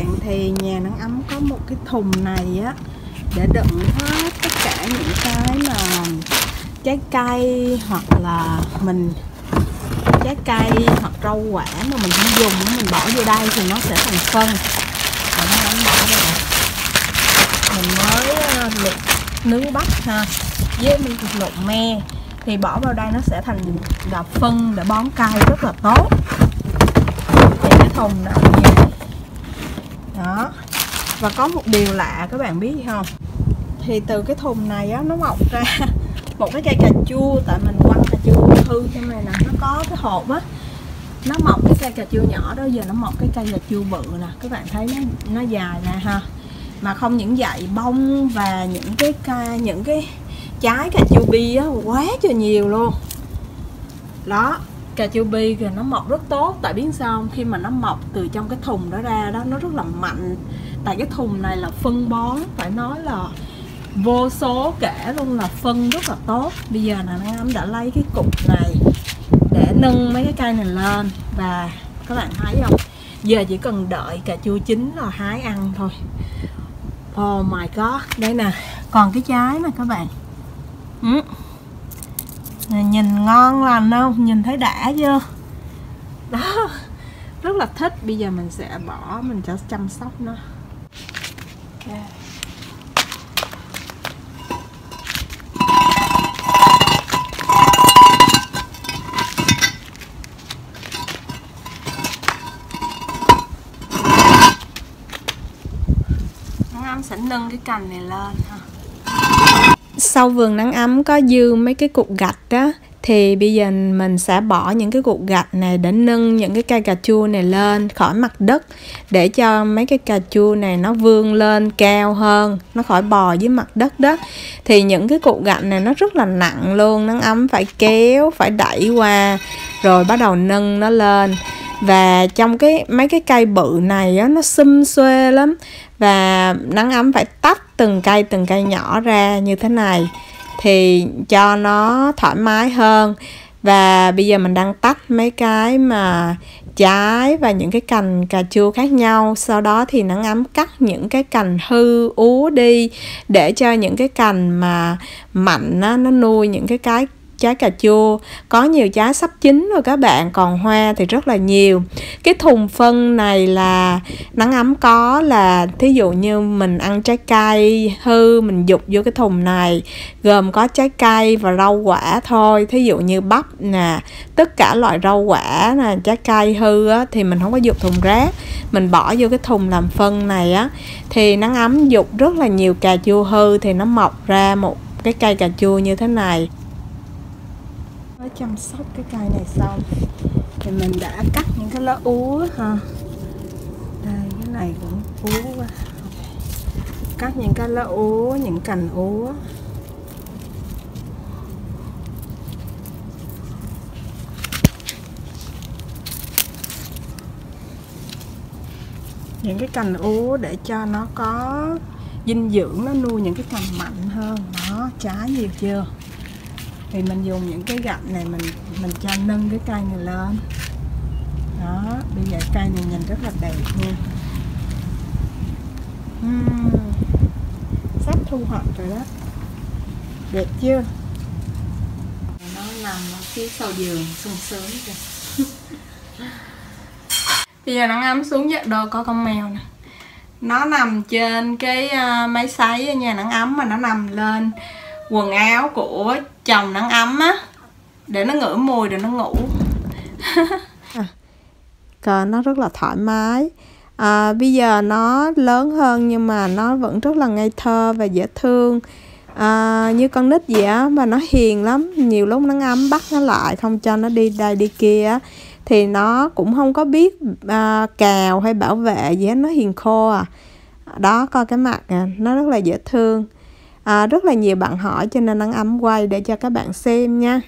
bạn thì nhà nắng ấm có một cái thùng này á để đựng hết tất cả những cái mà trái cây hoặc là mình trái cây hoặc rau quả mà mình không dùng, mình bỏ vô đây thì nó sẽ thành phân. Rồi nó không bỏ đây nè, mình mới luộc nướng bắp ha với miếng thịt luộc me thì bỏ vào đây nó sẽ thành là phân để bón cây rất là tốt. Thì cái thùng này đó, và có một điều lạ các bạn biết không, thì từ cái thùng này á, nó mọc ra một cái cây cà chua, tại mình quăng cà chua hư cho này nè, nó có cái hộp á, nó mọc cái cây cà chua nhỏ đó, giờ nó mọc cái cây cà chua bự nè, các bạn thấy nó dài nè ha. Mà không những vậy, bông và những cái trái cà chua bi á quá trời nhiều luôn đó. Cà chua bi kìa, nó mọc rất tốt, tại biết sao không? Khi mà nó mọc từ trong cái thùng đó ra đó, nó rất là mạnh, tại cái thùng này là phân bón, phải nói là vô số kể luôn, là phân rất là tốt. Bây giờ là Nắng Ấm đã lấy cái cục này để nâng mấy cái cây này lên, và các bạn thấy không, giờ chỉ cần đợi cà chua chín là hái ăn thôi. Oh my god, đây nè, còn cái trái nè các bạn, nhìn ngon lành không, nhìn thấy đã chưa đó, rất là thích. Bây giờ mình sẽ bỏ, mình sẽ chăm sóc nó. Okay. Nắng Ấm sẽ nâng cái cành này lên ha. Sau vườn Nắng Ấm có dư mấy cái cục gạch đó, thì bây giờ mình sẽ bỏ những cái cục gạch này để nâng những cái cây cà chua này lên khỏi mặt đất, để cho mấy cái cà chua này nó vươn lên cao hơn, nó khỏi bò dưới mặt đất đó. Thì những cái cục gạch này nó rất là nặng luôn, Nắng Ấm phải kéo, phải đẩy qua rồi bắt đầu nâng nó lên. Và trong cái mấy cái cây bự này á, nó xum xuê lắm, và Nắng Ấm phải tách từng cây nhỏ ra như thế này thì cho nó thoải mái hơn. Và bây giờ mình đang tách mấy cái mà trái và những cái cành cà chua khác nhau, sau đó thì Nắng Ấm cắt những cái cành hư úa đi để cho những cái cành mà mạnh á, nó nuôi những cái trái cà chua. Có nhiều trái sắp chín rồi các bạn, còn hoa thì rất là nhiều. Cái thùng phân này là Nắng Ấm có là thí dụ như mình ăn trái cây hư mình dục vô cái thùng này, gồm có trái cây và rau quả thôi, thí dụ như bắp nè, tất cả loại rau quả nè, trái cây hư á, thì mình không có dục thùng rác, mình bỏ vô cái thùng làm phân này á, thì Nắng Ấm dục rất là nhiều cà chua hư thì nó mọc ra một cái cây cà chua như thế này. Mới chăm sóc cái cây này xong thì mình đã cắt những cái lá úa ha, đây cái này cũng úa quá, cắt những cái lá úa, những cành úa. Những cái cành úa để cho nó có dinh dưỡng, nó nuôi những cái cành mạnh hơn. Đó, trái nhiều chưa? Thì mình dùng những cái gạch này mình cho nâng cái cây này lên. Đó, bây giờ cây này nhìn rất là đẹp nha. Sắp thu hoạch rồi đó. Đẹp chưa? Nó nằm ở phía sau giường sung sướng kìa. Bây giờ Nắng Ấm xuống giặt đồ, có con mèo nè. Nó nằm trên cái máy sấy ở nhà Nắng Ấm mà nó nằm lên quần áo của chồng Nắng Ấm á, để nó ngửi mùi rồi nó ngủ. Còn nó rất là thoải mái. Bây giờ nó lớn hơn nhưng mà nó vẫn rất là ngây thơ và dễ thương, như con nít vậy á, mà nó hiền lắm. Nhiều lúc Nắng Ấm bắt nó lại không cho nó đi đây đi kia á, thì nó cũng không có biết cào hay bảo vệ gì hết, nó hiền khô à. Đó, coi cái mặt à, nó rất là dễ thương. Rất là nhiều bạn hỏi cho nên Nắng Ấm quay để cho các bạn xem nha.